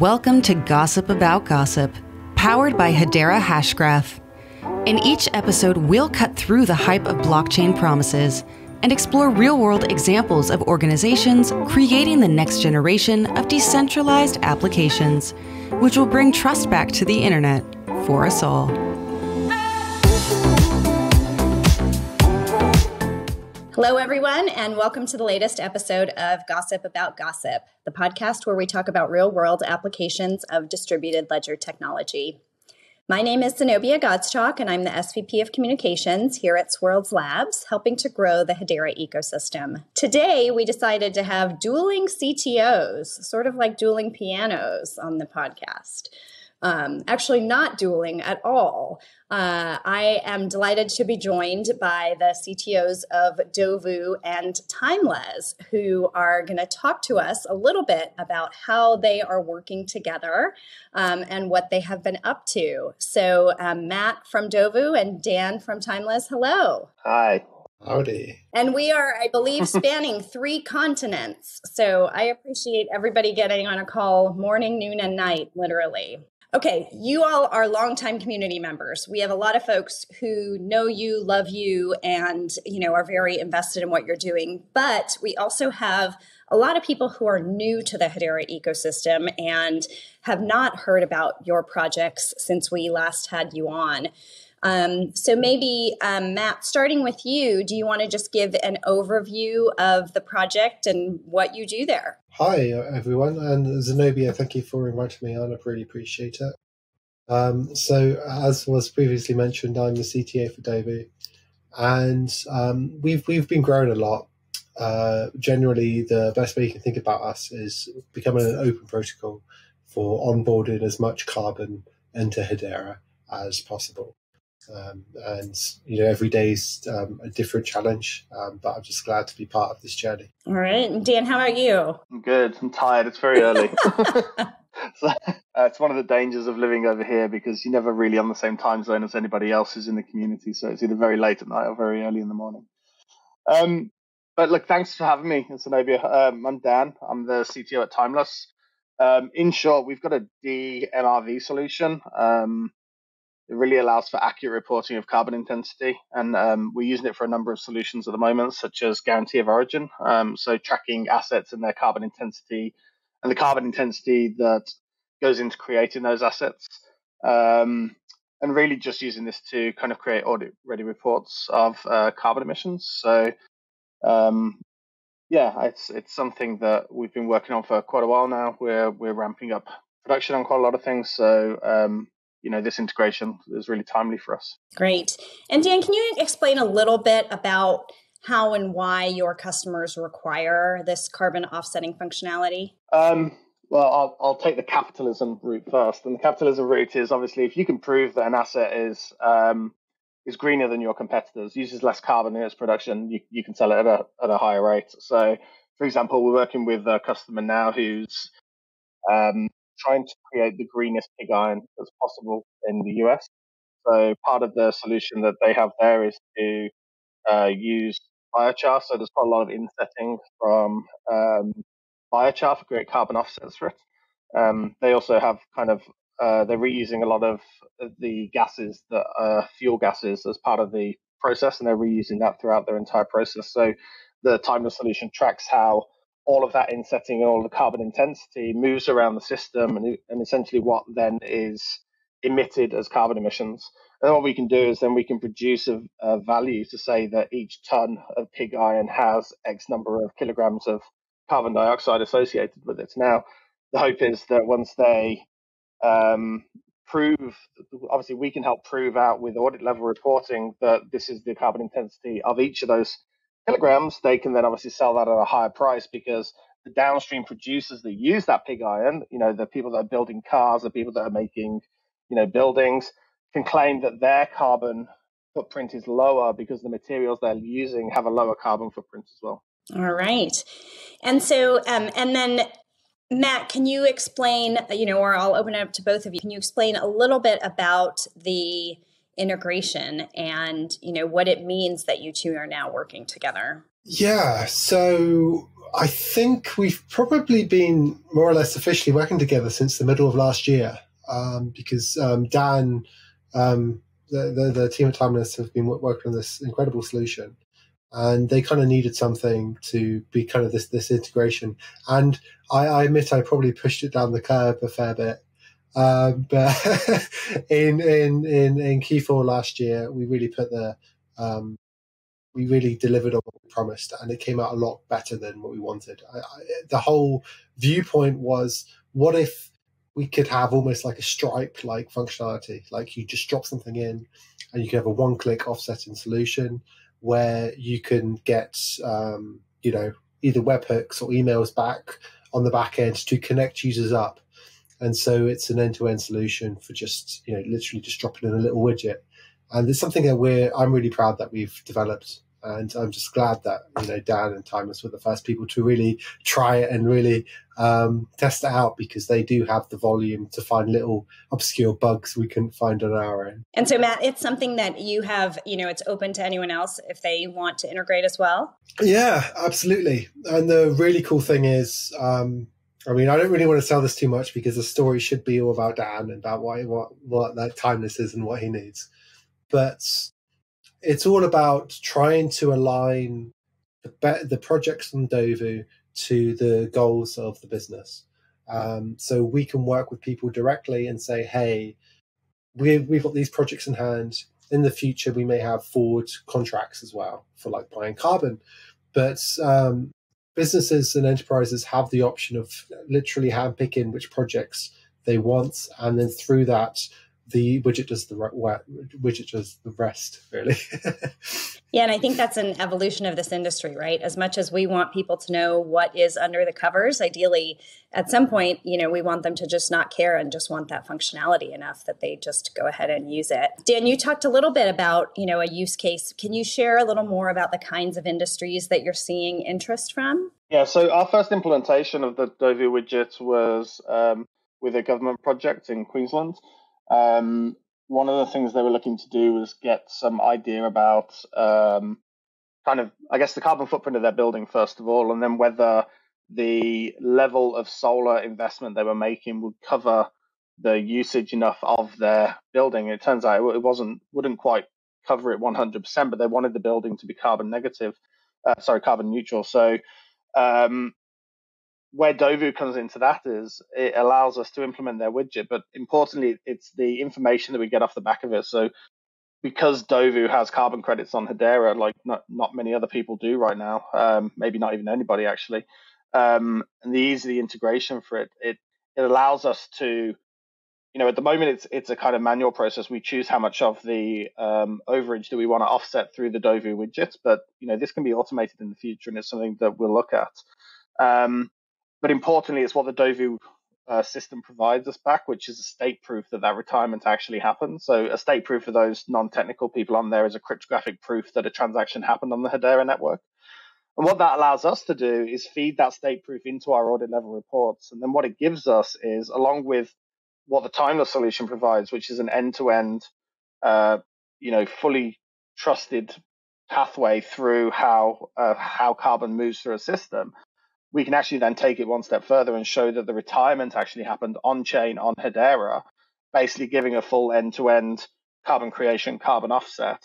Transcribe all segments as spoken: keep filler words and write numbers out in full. Welcome to Gossip About Gossip, powered by Hedera Hashgraph. In each episode, we'll cut through the hype of blockchain promises and explore real-world examples of organizations creating the next generation of decentralized applications, which will bring trust back to the internet for us all. Hello, everyone, and welcome to the latest episode of Gossip About Gossip, the podcast where we talk about real-world applications of distributed ledger technology. My name is Zenobia Godschalk, and I'm the S V P of Communications here at Swirls Labs, helping to grow the Hedera ecosystem. Today, we decided to have dueling C T Os, sort of like dueling pianos, on the podcast. Um, actually not dueling at all. Uh, I am delighted to be joined by the C T Os of Dovu and Tymlez, who are going to talk to us a little bit about how they are working together um, and what they have been up to. So um, Matt from Dovu and Dan from Tymlez, hello. Hi. Howdy. And we are, I believe, spanning three continents. So I appreciate everybody getting on a call morning, noon, and night, literally. Okay, you all are longtime community members. We have a lot of folks who know you, love you, and you know are very invested in what you're doing. But we also have a lot of people who are new to the Hedera ecosystem and have not heard about your projects since we last had you on. Um, so maybe, um, Matt, starting with you, do you want to just give an overview of the project and what you do there? Hi, everyone. And Zenobia, thank you for inviting me on. I really appreciate it. Um, so as was previously mentioned, I'm the C T O for Dovu. And um, we've, we've been growing a lot. Uh, generally, the best way you can think about us is becoming an open protocol for onboarding as much carbon into Hedera as possible. Um, and, you know, every day's um, a different challenge, um, but I'm just glad to be part of this journey. All right. And Dan, how are you? I'm good. I'm tired. It's very early. so, uh, it's one of the dangers of living over here because you're never really on the same time zone as anybody else who's in the community. So it's either very late at night or very early in the morning. Um, but, look, thanks for having me, Zenobia. Um, I'm Dan. I'm the C T O at Timeless. Um, in short, we've got a D M R V solution. Um It really allows for accurate reporting of carbon intensity, and um, we're using it for a number of solutions at the moment, such as guarantee of origin, um, so tracking assets and their carbon intensity, and the carbon intensity that goes into creating those assets, um, and really just using this to kind of create audit-ready reports of uh, carbon emissions. So, um, yeah, it's it's something that we've been working on for quite a while now. We're we're ramping up production on quite a lot of things, so. Um, you know, this integration is really timely for us. Great. And Dan, can you explain a little bit about how and why your customers require this carbon offsetting functionality? Um, well, I'll, I'll take the capitalism route first. And the capitalism route is obviously if you can prove that an asset is um, is greener than your competitors, uses less carbon in its production, you, you can sell it at a, at a higher rate. So, for example, we're working with a customer now who's um, trying to create the greenest pig iron that's possible in the U S. So part of the solution that they have there is to uh, use biochar. So there's quite a lot of insetting from um, biochar to create carbon offsets for it. Um, they also have kind of, uh, they're reusing a lot of the gases that are fuel gases as part of the process, and they're reusing that throughout their entire process. So the Timeless solution tracks how all of that insetting and all the carbon intensity moves around the system and, and essentially what then is emitted as carbon emissions. And then what we can do is then we can produce a, a value to say that each ton of pig iron has X number of kilograms of carbon dioxide associated with it. Now, the hope is that once they um, prove, obviously we can help prove out with audit level reporting that this is the carbon intensity of each of those kilograms, they can then obviously sell that at a higher price because the downstream producers that use that pig iron, you know, the people that are building cars, the people that are making, you know, buildings, can claim that their carbon footprint is lower because the materials they're using have a lower carbon footprint as well. All right. And so, um, and then Matt, can you explain, you know, or I'll open it up to both of you. Can you explain a little bit about the integration and you know what it means that you two are now working together? Yeah, so I think we've probably been more or less officially working together since the middle of last year, um, because um, Dan, um, the, the, the team at Timeless have been working on this incredible solution, and they kind of needed something to be kind of this this integration. And I, I admit I probably pushed it down the curb a fair bit. Um, but in in in in Q four last year, we really put the um, we really delivered on what we promised, and it came out a lot better than what we wanted. I, I, the whole viewpoint was, what if we could have almost like a Stripe-like functionality? Like, you just drop something in, and you can have a one-click offsetting solution where you can get um, you know, either webhooks or emails back on the back end to connect users up. And so it's an end-to-end solution for just, you know, literally just dropping in a little widget. And it's something that we're, I'm really proud that we've developed. And I'm just glad that, you know, Dan and Timeless were the first people to really try it and really um, test it out, because they do have the volume to find little obscure bugs we couldn't find on our own. And so, Matt, it's something that you have, you know, it's open to anyone else if they want to integrate as well? Yeah, absolutely. And the really cool thing is, um, I mean, I don't really want to sell this too much, because the story should be all about Dan and about what, what, what that Timeless is and what he needs. But it's all about trying to align the, the projects on Dovu to the goals of the business. Um, so we can work with people directly and say, hey, we, we've got these projects in hand. In the future, we may have forward contracts as well for like buying carbon. But um, businesses and enterprises have the option of literally handpicking which projects they want. And then through that, the widget does the widget does the rest, really. Yeah, and I think that's an evolution of this industry, right? As much as we want people to know what is under the covers, ideally, at some point, you know, we want them to just not care and just want that functionality enough that they just go ahead and use it. Dan, you talked a little bit about, you know, a use case. Can you share a little more about the kinds of industries that you're seeing interest from? Yeah, so our first implementation of the Dovu widget was um, with a government project in Queensland. Um, one of the things they were looking to do was get some idea about um, kind of, I guess, the carbon footprint of their building, first of all, and then whether the level of solar investment they were making would cover the usage enough of their building. It turns out it wasn't, wouldn't quite cover it one hundred percent, but they wanted the building to be carbon negative, uh, sorry, carbon neutral. So um, where Dovu comes into that is it allows us to implement their widget, but importantly, it's the information that we get off the back of it. So because Dovu has carbon credits on Hedera, like not, not many other people do right now, um, maybe not even anybody actually, um, and the easy integration for it, it, it allows us to, you know, at the moment it's it's a kind of manual process. We choose how much of the um, overage that we want to offset through the Dovu widget, but, you know, this can be automated in the future, and it's something that we'll look at. Um, But importantly, it's what the Dovu uh, system provides us back, which is a state proof that that retirement actually happened. So a state proof for those non-technical people on there is a cryptographic proof that a transaction happened on the Hedera network. And what that allows us to do is feed that state proof into our audit level reports. And then what it gives us is, along with what the Timeless solution provides, which is an end-to-end, uh, you know, fully trusted pathway through how uh, how carbon moves through a system, we can actually then take it one step further and show that the retirement actually happened on-chain on Hedera, basically giving a full end-to-end carbon creation, carbon offset.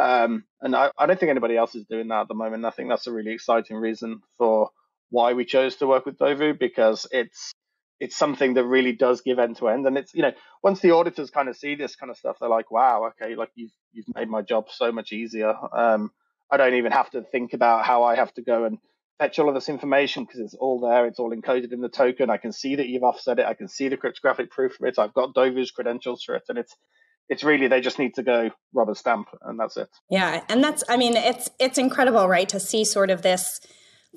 Um, and I, I don't think anybody else is doing that at the moment. I think that's a really exciting reason for why we chose to work with Dovu, because it's it's something that really does give end-to-end. And it's, you know, once the auditors kind of see this kind of stuff, they're like, wow, okay, like you've, you've made my job so much easier. Um, I don't even have to think about how I have to go and fetch all of this information, because it's all there. It's all encoded in the token. I can see that you've offset it. I can see the cryptographic proof for it. I've got Dovu's credentials for it. And it's it's really, they just need to go rubber stamp, and that's it. Yeah. And that's, I mean, it's it's incredible, right, to see sort of this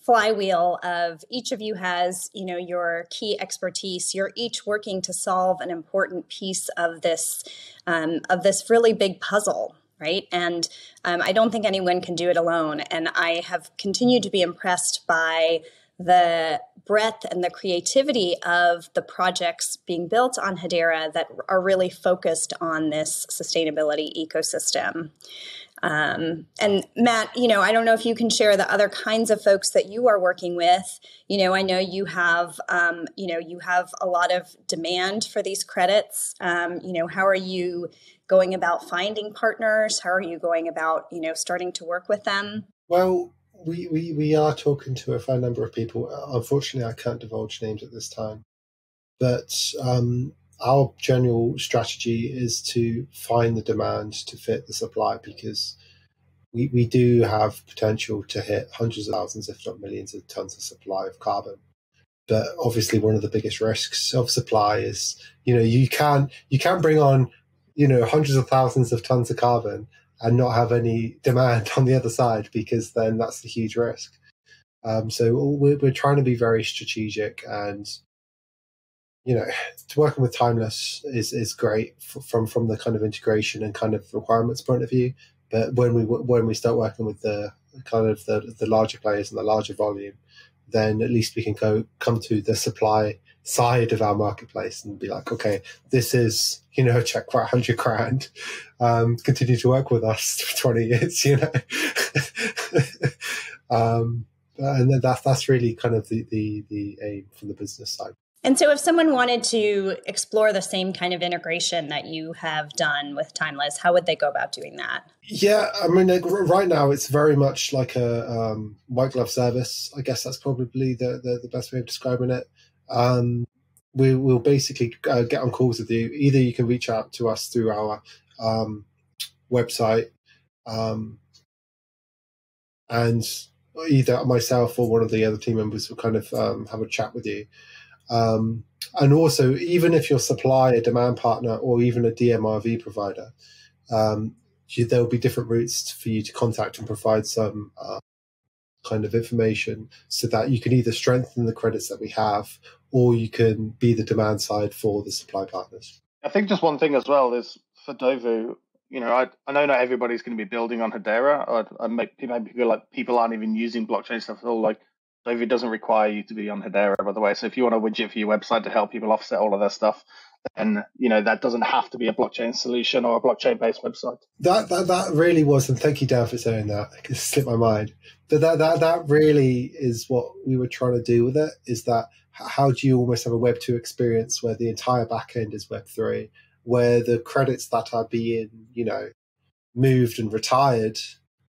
flywheel of each of you has, you know, your key expertise. You're each working to solve an important piece of this, um, of this really big puzzle. Right. And um, I don't think anyone can do it alone. And I have continued to be impressed by the breadth and the creativity of the projects being built on Hedera that are really focused on this sustainability ecosystem. Um, and Matt, you know, I don't know if you can share the other kinds of folks that you are working with. You know, I know you have, um, you know, you have a lot of demand for these credits. Um, you know, how are you going about finding partners? How are you going about, you know, starting to work with them? Well, we, we, we are talking to a fair number of people. Unfortunately, I can't divulge names at this time, but um, our general strategy is to find the demand to fit the supply, because we, we do have potential to hit hundreds of thousands, if not millions of tons of supply of carbon. But obviously one of the biggest risks of supply is, you know, you can, you can bring on, you know, hundreds of thousands of tons of carbon and not have any demand on the other side, because then that's a huge risk. Um, so we're, we're trying to be very strategic, and you know, working with Timeless is is great f from from the kind of integration and kind of requirements point of view. But when we when we start working with the kind of the the larger players and the larger volume, then at least we can go come to the supply side of our marketplace and be like, okay, this is, you know, check for a hundred grand, um, continue to work with us for twenty years, you know. um, and then that's that's really kind of the the the aim from the business side. And so if someone wanted to explore the same kind of integration that you have done with Tymlez, how would they go about doing that? Yeah, I mean, right now it's very much like a um, white glove service. I guess that's probably the, the, the best way of describing it. Um, we will basically uh, get on calls with you. Either you can reach out to us through our um, website, um, and either myself or one of the other team members will kind of um, have a chat with you. Um, and also, even if you're supply, a demand partner, or even a D M R V provider, um, you, there'll be different routes for you to contact and provide some uh, kind of information, so that you can either strengthen the credits that we have, or you can be the demand side for the supply partners. I think just one thing as well is for Dovu, you know, I, I know not everybody's going to be building on Hedera, or I make, maybe people, like, people aren't even using blockchain stuff at all, like, Dovu doesn't require you to be on Hedera, by the way. So if you want a widget for your website to help people offset all of their stuff, then, you know, that doesn't have to be a blockchain solution or a blockchain-based website. That, that that really was, and thank you, Dan, for saying that. It slipped my mind. But that, that, that really is what we were trying to do with it, is that how do you almost have a Web two experience where the entire backend is Web three, where the credits that are being, you know, moved and retired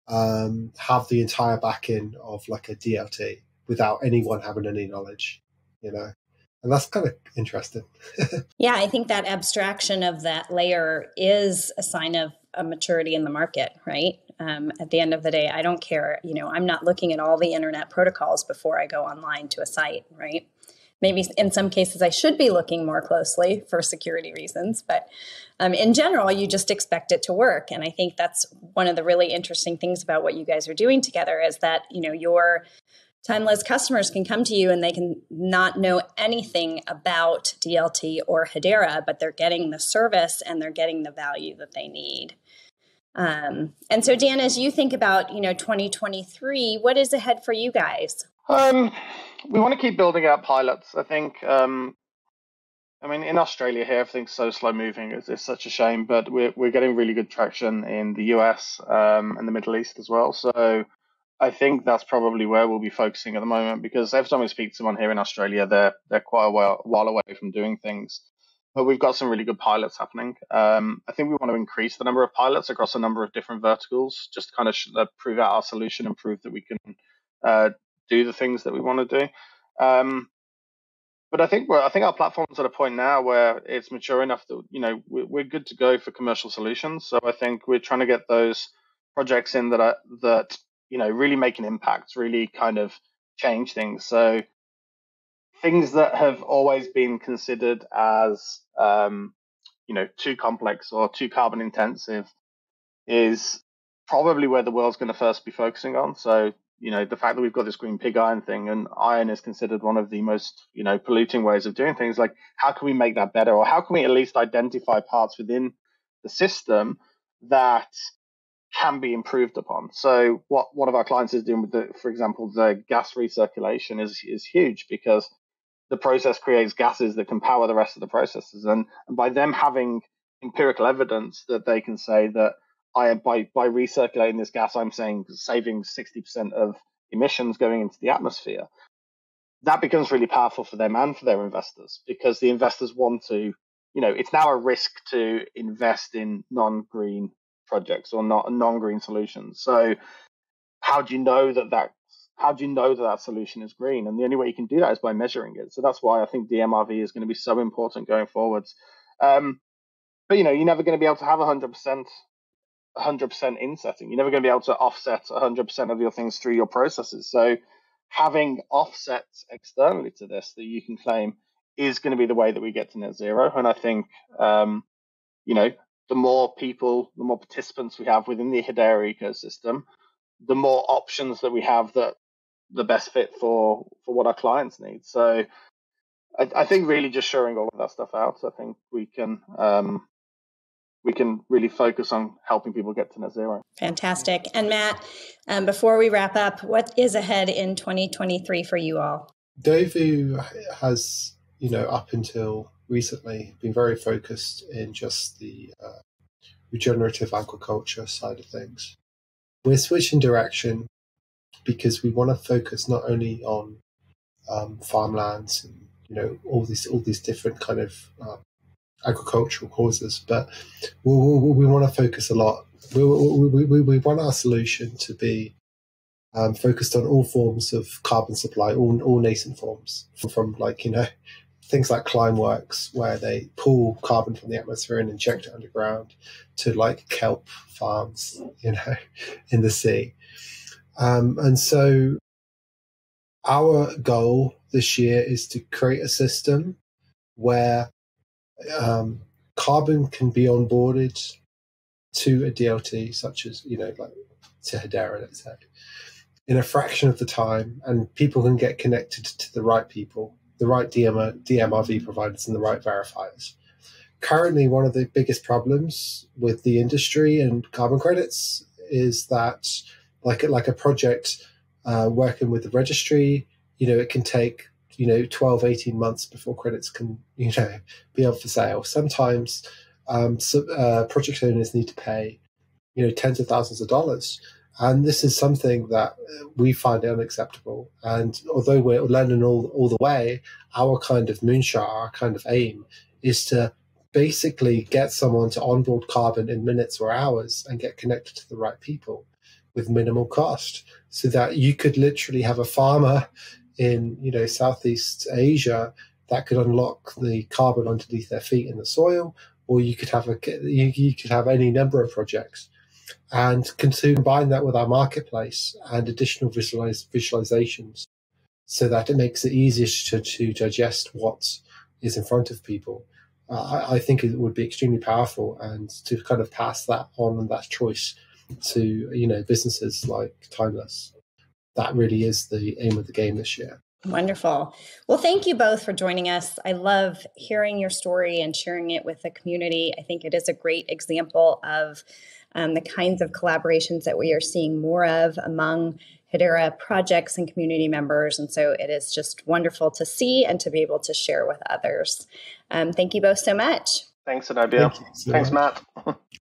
um, have the entire backend of like a D L T, without anyone having any knowledge, you know? And that's kind of interesting. Yeah, I think that abstraction of that layer is a sign of a maturity in the market, right? Um, at the end of the day, I don't care. You know, I'm not looking at all the internet protocols before I go online to a site, right? Maybe in some cases I should be looking more closely for security reasons, but um, in general, you just expect it to work. And I think that's one of the really interesting things about what you guys are doing together, is that, you know, your Tymlez customers can come to you and they can not know anything about D L T or Hedera, but they're getting the service and they're getting the value that they need. Um, and so, Dan, as you think about, you know, twenty twenty-three, what is ahead for you guys? Um, we want to keep building out pilots. I think, um, I mean, in Australia here, everything's so slow moving. It's, it's such a shame, but we're, we're getting really good traction in the U S um, and the Middle East as well. So I think that's probably where we'll be focusing at the moment, because every time we speak to someone here in Australia, they're they're quite a while, while away from doing things. But we've got some really good pilots happening. Um, I think we want to increase the number of pilots across a number of different verticals, just to kind of uh, prove out our solution and prove that we can uh, do the things that we want to do. Um, but I think we're, I think our platform's at a point now where it's mature enough that, you know, we're, we're good to go for commercial solutions. So I think we're trying to get those projects in that are, that you know, really make an impact, really kind of change things. So things that have always been considered as, um, you know, too complex or too carbon intensive is probably where the world's going to first be focusing on. So, you know, the fact that we've got this green pig iron thing, and iron is considered one of the most, you know, polluting ways of doing things. Like, how can we make that better? Or how can we at least identify parts within the system that can be improved upon? So what one of our clients is doing with the, for example, the gas recirculation is is huge, because the process creates gases that can power the rest of the processes. And, and by them having empirical evidence that they can say that I am by by recirculating this gas, I'm saying saving sixty percent of emissions going into the atmosphere. That becomes really powerful for them and for their investors, because the investors want to, you know, it's now a risk to invest in non-green projects or not non-green solutions. So how do you know that that how do you know that that solution is green? And the only way you can do that is by measuring it. So that's why I think D M R V is going to be so important going forwards. Um, but, you know, you're never going to be able to have one hundred percent insetting. You're never going to be able to offset one hundred percent of your things through your processes. So having offsets externally to this that you can claim is going to be the way that we get to net zero. And I think, um, you know, the more people, the more participants we have within the Hedera ecosystem, the more options that we have that the best fit for, for what our clients need. So I, I think really just shoring all of that stuff out, I think we can um, we can really focus on helping people get to net zero. Fantastic. And Matt, um, before we wrap up, what is ahead in twenty twenty-three for you all? Dovu has, you know, up until recently been very focused in just the uh, regenerative agriculture side of things. We're switching direction because we want to focus not only on um, farmlands and, you know, all these all these different kind of uh, agricultural causes, but we, we, we want to focus a lot. We, we, we, we want our solution to be um, focused on all forms of carbon supply, all all nascent forms, from, from like, you know, things like Climeworks, where they pull carbon from the atmosphere and inject it underground, to like kelp farms, you know, in the sea. Um, and so our goal this year is to create a system where um, carbon can be onboarded to a D L T, such as, you know, like to Hedera, let's say, in a fraction of the time, and people can get connected to the right people, the right D M R V providers and the right verifiers. Currently, one of the biggest problems with the industry and carbon credits is that, like, like a project uh, working with the registry, you know, it can take, you know, twelve, eighteen months before credits can, you know, be up for sale. Sometimes um, so, uh, project owners need to pay, you know, tens of thousands of dollars. And this is something that we find unacceptable. And although we're learning all, all the way, our kind of moonshot, our kind of aim is to basically get someone to onboard carbon in minutes or hours and get connected to the right people with minimal cost, so that you could literally have a farmer in, you know, Southeast Asia that could unlock the carbon underneath their feet in the soil, or you could have a, you, you could have any number of projects. And combine that with our marketplace and additional visualiz visualizations, so that it makes it easier to, to digest what is in front of people. Uh, I, I think it would be extremely powerful, and to kind of pass that on and that choice to, you know, businesses like Timeless. That really is the aim of the game this year. Wonderful. Well, thank you both for joining us. I love hearing your story and sharing it with the community. I think it is a great example of um, the kinds of collaborations that we are seeing more of among Hedera projects and community members. And so it is just wonderful to see and to be able to share with others. Um, thank you both so much. Thanks, Zenobia. Thank you so Thanks, much. Matt.